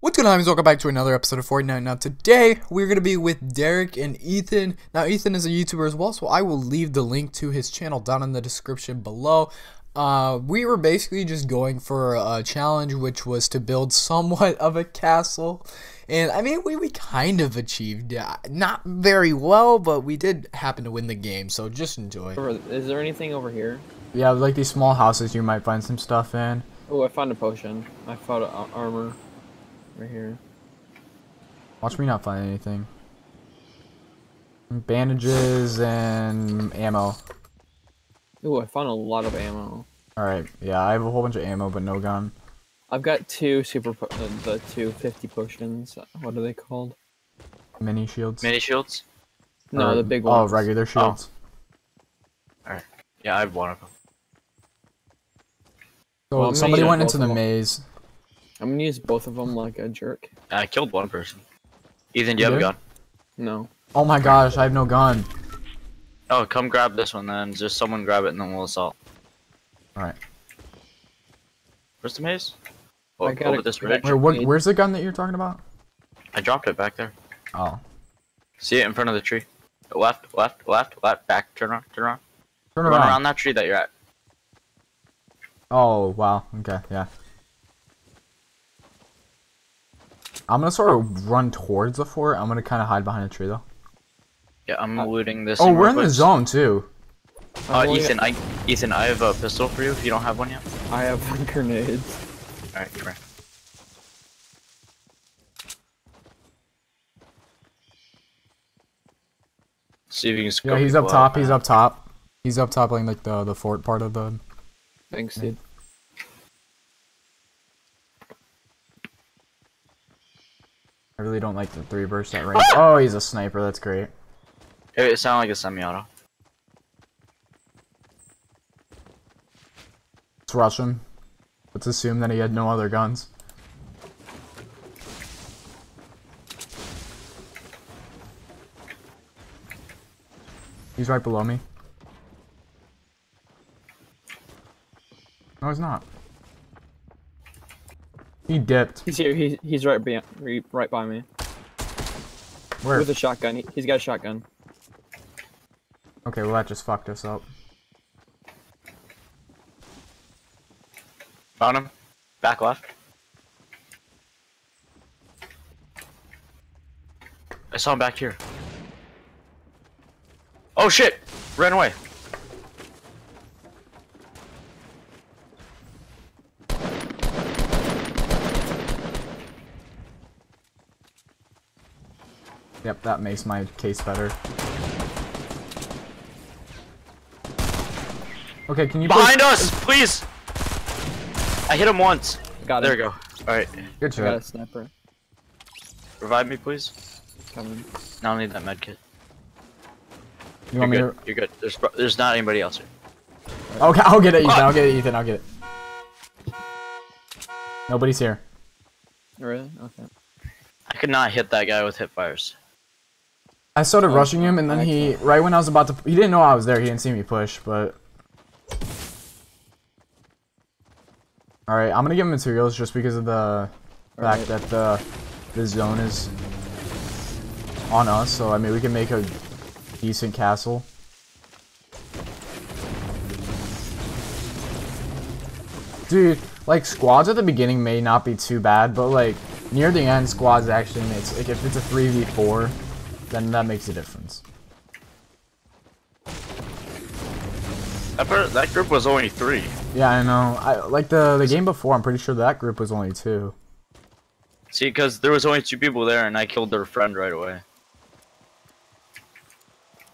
What's going on, welcome back to another episode of Fortnite. Now today we're going to be with Derek and Ethan. Now Ethan is a YouTuber as well, so I will leave the link to his channel down in the description below. We were basically just going for a challenge, which was to build somewhat of a castle, and I mean we kind of achieved not very well, but we did happen to win the game, so just enjoy. Is there anything over here? Yeah, like these small houses you might find some stuff in. Oh, I found a potion. I found armor. Right here. Watch me not find anything. Bandages and ammo. Ooh, I found a lot of ammo. Alright, yeah, I have a whole bunch of ammo, but no gun. I've got two the 250 potions. What are they called? Mini shields. Mini shields? No, the big ones. Oh, regular shields. Oh. Alright. Yeah, I have one of them. So, well, somebody went into the maze. I'm gonna use both of them like a jerk. I killed one person. Ethan, do you have a gun? No. Oh my gosh, I have no gun. Oh, come grab this one then. Just someone grab it and then we'll assault. Alright. Where's the maze? Oh, I got over this ridge. Wait, where's the gun that you're talking about? I dropped it back there. Oh. See it in front of the tree. Left, left, left, left, back, turn around, turn around. Turn around. Run around that tree that you're at. Oh, wow. Okay, yeah. I'm gonna sort of run towards the fort. I'm gonna kind of hide behind a tree though. Yeah, I'm looting this. Oh, we're in the zone too. Ethan, Ethan, I have a pistol for you if you don't have one yet. I have grenades. All right, come here. See if you can scope. Yeah, he's up top. He's up top. He's up top, like the fort part of the. Thanks, dude. I really don't like the 3 bursts at range. Oh, he's a sniper. That's great. It sounded like a semi-auto. Let's rush him. Let's assume that he had no other guns. He's right below me. No, he's not. He dipped. He's here. He's right by me. Where? With a shotgun. He's got a shotgun. Okay, well that just fucked us up. Found him. Back left. I saw him back here. Oh shit! Ran away. Yep, that makes my case better. Okay, can you behind us, please? I hit him once. Got it. There we go. Alright. Good shot. I got a sniper. Revive me, please. Coming. Now I need that medkit. You want me to... You're good. There's not anybody else here. Right. Okay, I'll get it, Ethan. I'll get it, Ethan. I'll get it. Nobody's here. Really? Okay. I could not hit that guy with hipfires. I started rushing him, and then he, right when I was about to, he didn't know I was there, he didn't see me push, but. Alright, I'm gonna give him materials just because of the fact that the zone is on us, so I mean, we can make a decent castle. Dude, like, squads at the beginning may not be too bad, but like, near the end, squads actually makes, like, if it's a 3v4, then that makes a difference. That group was only 3. Yeah, I know. Like the game before, I'm pretty sure that group was only 2. See, because there was only 2 people there, and I killed their friend right away.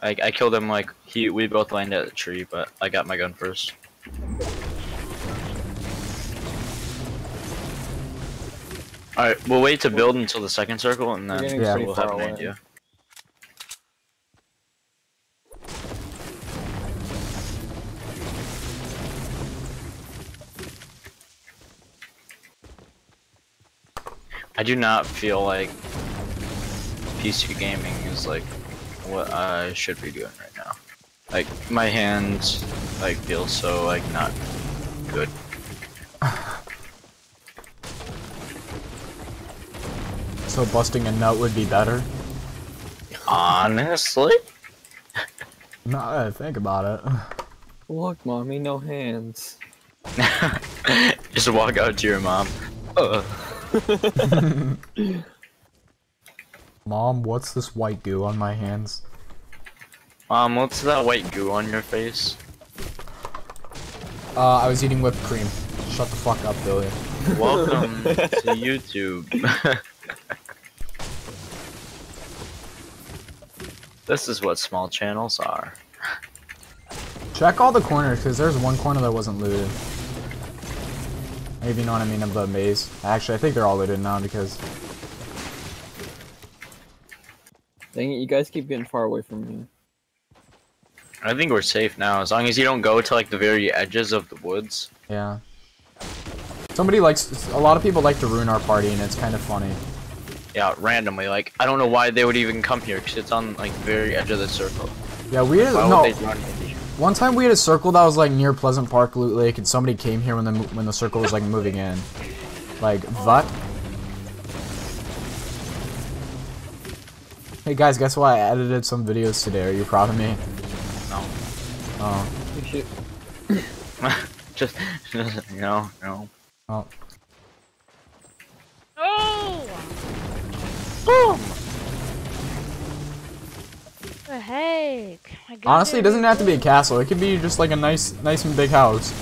I killed him like we both landed at the tree, but I got my gun first. Alright, we'll wait to build until the second circle, and then we'll have an idea. I do not feel like PC gaming is like what I should be doing right now. Like my hands, like feel so like not good. So busting a nut would be better? Honestly? Not that I think about it. Look, mommy, no hands. Just walk out to your mom. Mom, what's this white goo on my hands? Mom, what's that white goo on your face? I was eating whipped cream. Shut the fuck up, Billy. Welcome to YouTube. This is what small channels are. Check all the corners, because there's one corner that wasn't looted. Maybe you know what I mean of the maze. Actually, I think they're all looted now, because... Dang it, you guys keep getting far away from me. I think we're safe now, as long as you don't go to, like, the very edges of the woods. Yeah. Somebody likes... A lot of people like to ruin our party, and it's kind of funny. Yeah, randomly. Like, I don't know why they would even come here, because it's on, like, the very edge of the circle. Yeah, we didn't... No. One time we had a circle that was like near Pleasant Park, Loot Lake, and somebody came here when the circle was like moving in. Like, what? Hey guys, guess what? I edited some videos today. Are you proud of me? No. Oh. You should. just no, no. Oh. Oh. Boom. The heck? Honestly, it doesn't have to be a castle. It could be just like a nice and big house.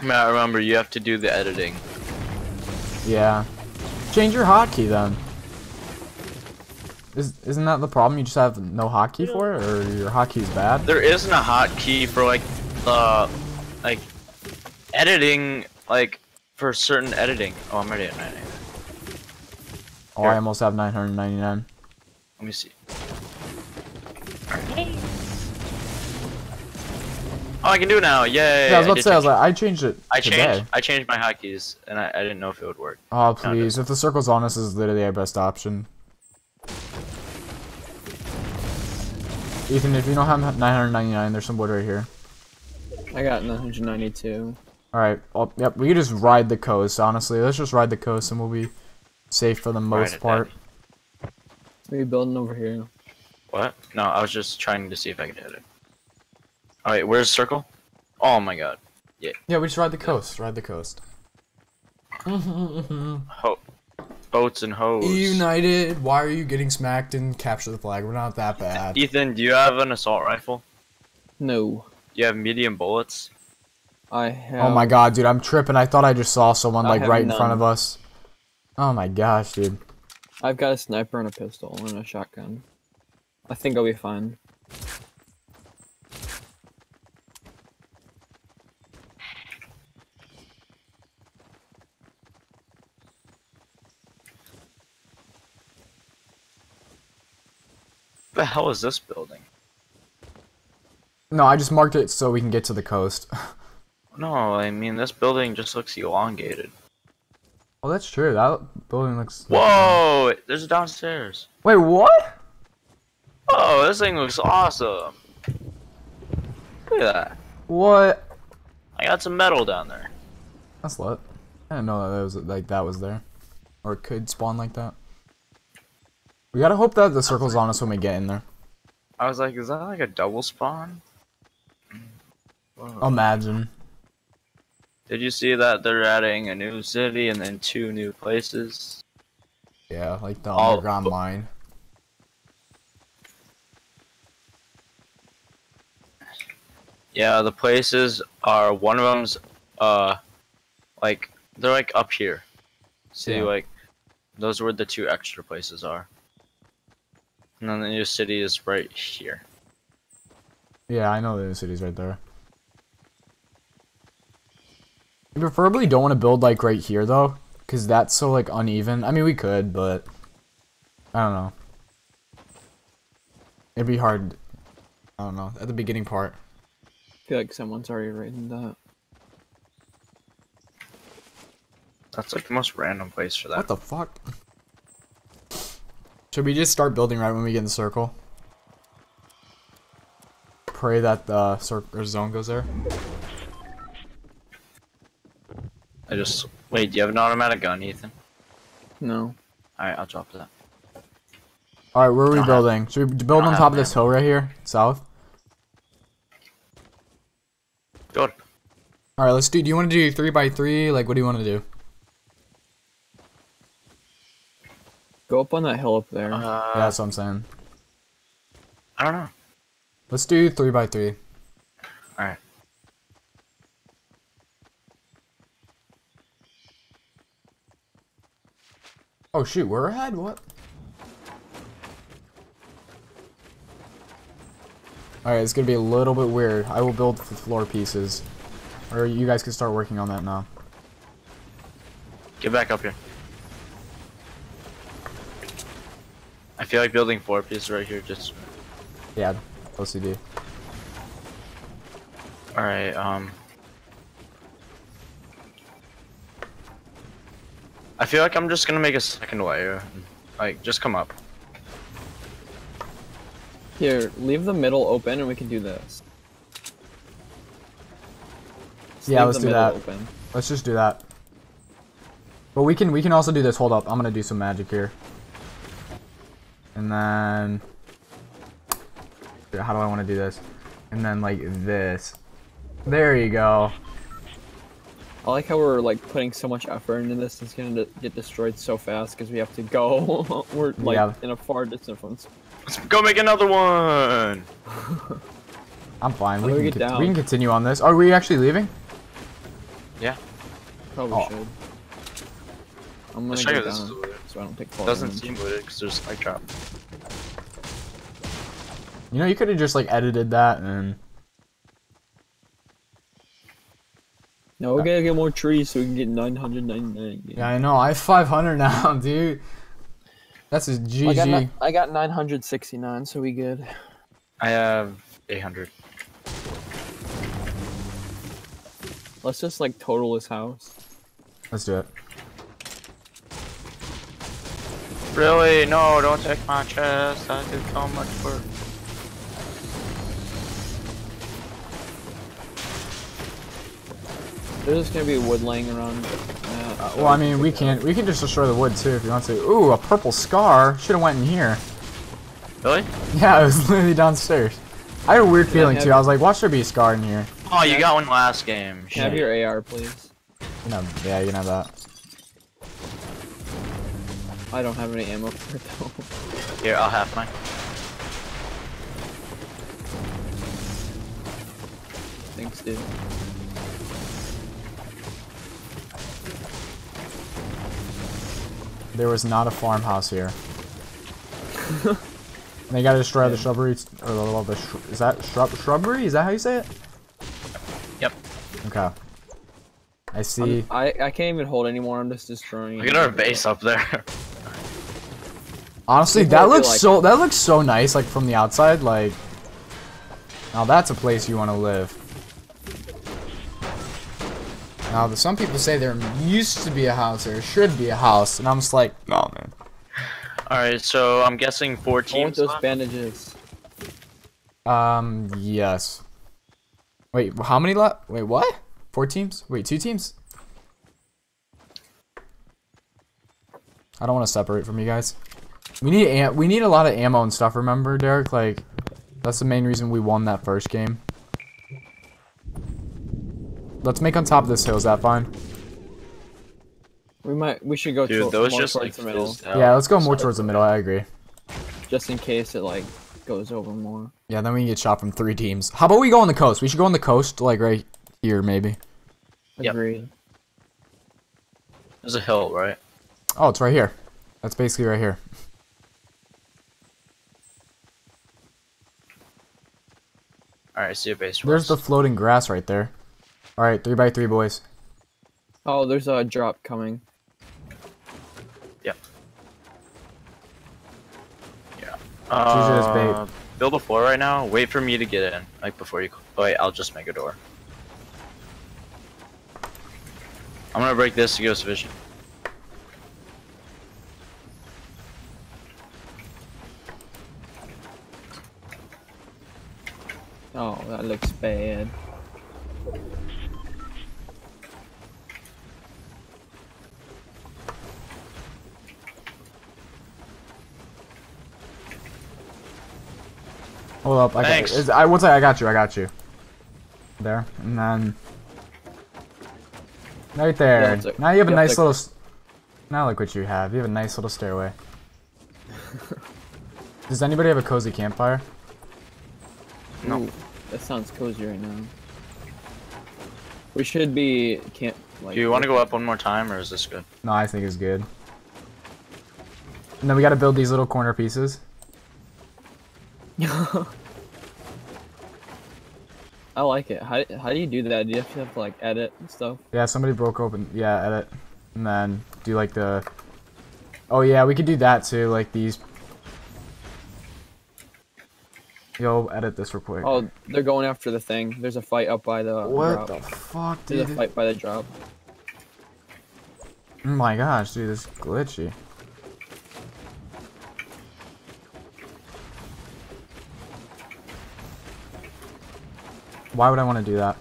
Now remember, you have to do the editing. Yeah. Change your hotkey then. Isn't that the problem? You just have no hotkey for it, or your hotkey's bad? There isn't a hotkey for like editing, like for certain editing. Oh, I'm already at 999. Oh, here. I almost have 999. Let me see. Hey. Oh, I can do it now! Yay! Yeah, I was about to say, I changed it. I changed my hotkeys, and I didn't know if it would work. Oh, please. No, if the circle's on us, is literally our best option. Ethan, if you don't have 999, there's some wood right here. I got 992. Alright, well, yep, we can just ride the coast, honestly. Let's just ride the coast, and we'll be safe for the most part. Maybe building over here. What? No, I was just trying to see if I could hit it. Alright, where's the circle? Oh my god. Yeah. Yeah, we just ride the coast. Ride the coast. Boats and hoes. United, why are you getting smacked and capture the flag? We're not that bad. Ethan, do you have an assault rifle? No. Do you have medium bullets? I have. Oh my god, dude, I'm tripping. I thought I just saw someone like right in front of us. Oh my gosh, dude. I've got a sniper and a pistol and a shotgun. I think I'll be fine. The hell is this building? No, I just marked it so we can get to the coast. No, I mean, this building just looks elongated. Oh, that's true. That building looks... Whoa! There's a downstairs. Wait, what? Oh, this thing looks awesome. Look at that. What? I got some metal down there. That's lit. I didn't know that, that was there. Or it could spawn like that. We gotta hope that the circle's on us when we get in there. I was like, is that like a double spawn? Whoa. Imagine. Did you see that they're adding a new city and then 2 new places? Yeah, like the underground mine. Yeah, the places are, one of them's, like, they're like up here. See, yeah. Like, those where the 2 extra places are. And then the new city is right here. Yeah, I know the new city's right there. We preferably don't want to build like right here though, because that's so like uneven. I mean, we could, but I don't know. It'd be hard. I don't know, at the beginning part. I feel like someone's already written that. That's like the most random place for that. What the fuck? Should we just start building right when we get in the circle? Pray that the zone goes there. I just... Wait, do you have an automatic gun, Ethan? No. Alright, I'll drop that. Alright, where are we building? Should we build on top of this hill right here? South? Good. Alright, let's do you wanna do 3x3? Like what do you wanna do? Go up on that hill up there. Yeah, that's what I'm saying. I don't know. Let's do 3x3. Alright. Oh shoot, we're ahead, what? Alright, it's gonna be a little bit weird. I will build floor pieces. Or you guys can start working on that now. Get back up here. I feel like building floor pieces right here just... Yeah, OCD. Alright, I feel like I'm just gonna make a second layer. Like, just come up. Here, leave the middle open and we can do this. Yeah, let's do that. Open. Let's just do that. But we can also do this. Hold up, I'm gonna do some magic here. And then... How do I want to do this? And then like this. There you go. I like how we're like putting so much effort into this. It's gonna get destroyed so fast because we have to go. We're like in a far distance. Let's go make another one. I'm fine. We can continue on this. Are we actually leaving? Yeah. Probably should. I'm gonna go down so I don't take fall. Doesn't seem weird because there's like trap. You know, you could have just like edited that and. No, we gotta get more trees so we can get 999. Yeah, I know. I have 500 now, dude. That's a GG. I got 969, so we good. I have 800. Let's just like total this house. Let's do it. Really? No, don't take my chest. I did so much work. There's just gonna be wood laying around. Well, I mean, we can just destroy the wood too if you want to. Ooh, a purple scar. Should have went in here. Really? Yeah, it was literally downstairs. I had a weird feeling too. I was like, why should there be a scar in here? Oh, you got one last game. Shit. Have your AR, please. You know, yeah, you can have that. I don't have any ammo for it though. Here, I'll have mine. Thanks, dude. There was not a farmhouse here. And they gotta destroy the shrubbery, or is that shrubbery? Is that how you say it? Yep. Okay. I see. I can't even hold anymore. I'm just destroying. Look at our base up there. Honestly, that looks so nice, like from the outside. Like, now that's a place you want to live. Now, some people say there used to be a house or should be a house, and I'm just like, no, man. All right, so I'm guessing 14. I want those bandages. Yes. Wait, how many left? Wait, what? 4 teams? Wait, 2 teams? I don't want to separate from you guys. We need a lot of ammo and stuff. Remember, Derek? Like, that's the main reason we won that first game. Let's make on top of this hill. Is that fine? We should go towards the middle. Yeah, let's go more towards the middle. I agree. Just in case it like goes over more. Yeah, then we can get shot from 3 teams. How about we go on the coast? We should go on the coast, like right here, maybe. Agreed. Yep. There's a hill, right? Oh, it's right here. That's basically right here. Alright, see a base. There's the floating grass right there. Alright, 3x3, boys. Oh, there's a drop coming. Yep. Yeah. This bait. Build a floor right now. Wait for me to get in. Like, before you... Wait, I'll just make a door. I'm gonna break this to give us vision. Oh, that looks bad. Hold up. I got you. There. And then... Right there. Yeah, now you have a nice little... Now look what you have. You have a nice little stairway. Does anybody have a cozy campfire? No. Ooh, that sounds cozy right now. We should be... Do you want to go up one more time, or is this good? No, I think it's good. And then we gotta build these little corner pieces. I like it. How do you do that? Do you have to like edit and stuff? Yeah, somebody broke open. Yeah, edit. And then do like the... Oh yeah, we could do that too, like these... Yo, edit this real quick. Oh, they're going after the thing. There's a fight up by the drop. What the fuck, dude? There's a fight by the drop. Oh my gosh, dude, this is glitchy. Why would I want to do that?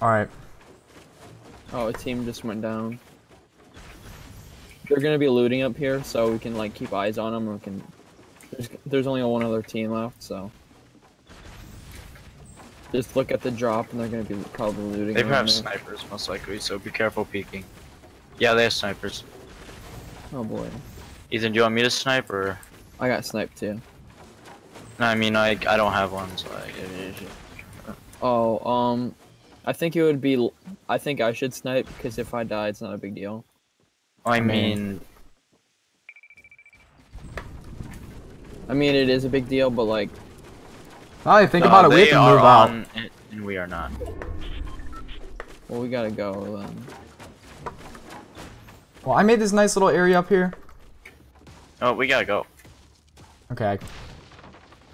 Alright. Oh, a team just went down. They're gonna be looting up here, so we can like keep eyes on them, or we can... There's only one other team left, so... Just look at the drop, and they're gonna be probably looting. They have snipers, most likely, so be careful peeking. Yeah, they have snipers. Oh boy. Ethan, do you want me to snipe, or...? I got sniped, too. No, I mean, I don't have one, so Oh, I think it would be... I think I should snipe, because if I die, it's not a big deal. I mean, it is a big deal, but like... I think about it, we have to move on, and we are not. Well, we gotta go, then. Well, I made this nice little area up here. Oh, we gotta go. Okay.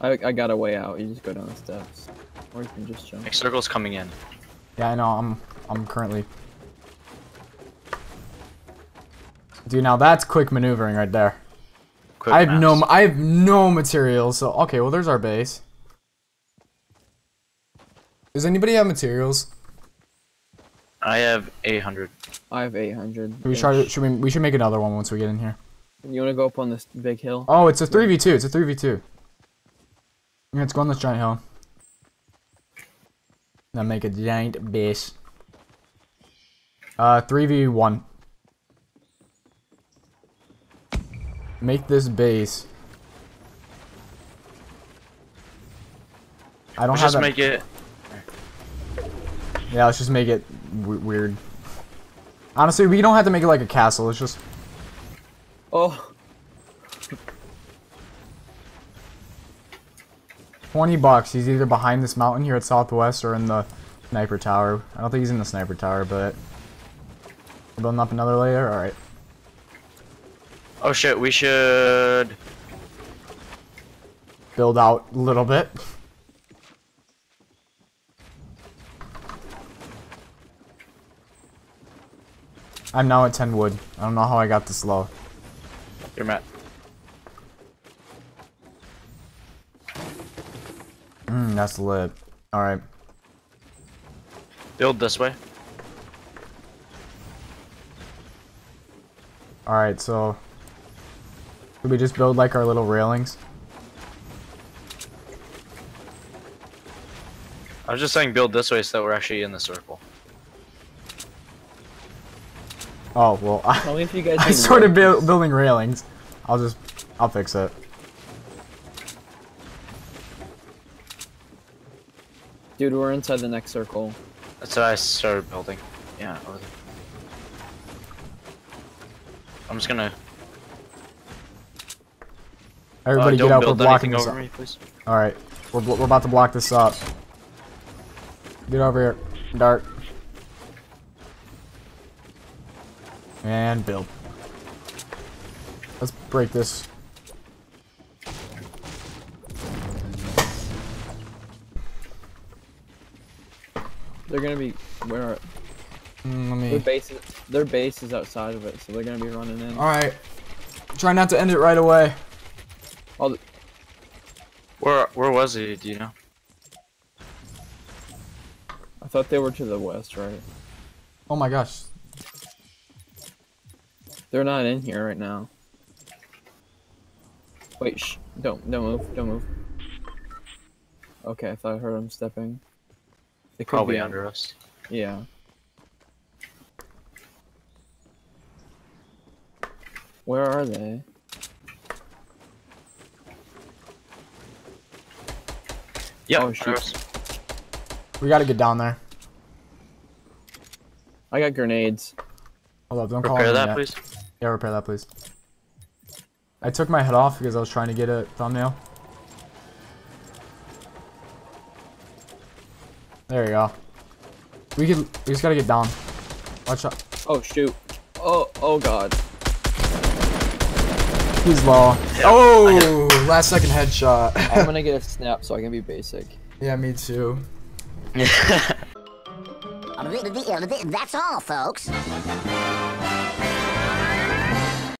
I got a way out, you just go down the steps. Or you can just jump. Next circle's coming in. Yeah, I know, I'm currently... Dude, now that's quick maneuvering right there. Quick I have no materials, so okay, well there's our base. Does anybody have materials? I have 800. I have 800. Should we try to, we should make another one once we get in here. You wanna go up on this big hill? Oh, it's a 3v2, it's a 3v2. Yeah, let's go on this giant hill. Now make a giant base. 3v1. Make this base. I don't have that. Just make it. Yeah, let's just make it weird. Honestly, we don't have to make it like a castle. It's just. Oh. 20 bucks. He's either behind this mountain here at Southwest or in the sniper tower. I don't think he's in the sniper tower, but we're building up another layer. All right. Oh shit, we should build out a little bit. I'm now at 10 wood. I don't know how I got this low. Here, Matt. That's lit. Alright. Build this way. Alright, so... Should we just build like our little railings? I was just saying build this way so that we're actually in the circle. Oh, well, I sort of building railings. I'll fix it. Dude, we're inside the next circle. That's what I started building. Yeah, over there. I'm just gonna... Everybody get out, we're blocking this up. Alright, we're about to block this up. Get over here, Dart. And build. Let's break this. They're gonna be... Where are... Their base is outside of it, so they're gonna be running in. Alright. Try not to end it right away. Where was he? Do you know? I thought they were to the west, right? Oh my gosh. They're not in here right now. Wait, shh! Don't move! Don't move! Okay, I thought I heard him stepping. They could probably be under us. Yeah. Where are they? Yeah, oh, shoot. We gotta get down there. I got grenades. Hold up, don't call me yet. Repair that, please. Yeah, repair that, please. I took my head off because I was trying to get a thumbnail. There you go. We just gotta get down. Watch out. Oh shoot. Oh god. He's low. Yeah, oh, last second headshot. I'm gonna get a snap so I can be basic. Yeah, me too. That's all, folks.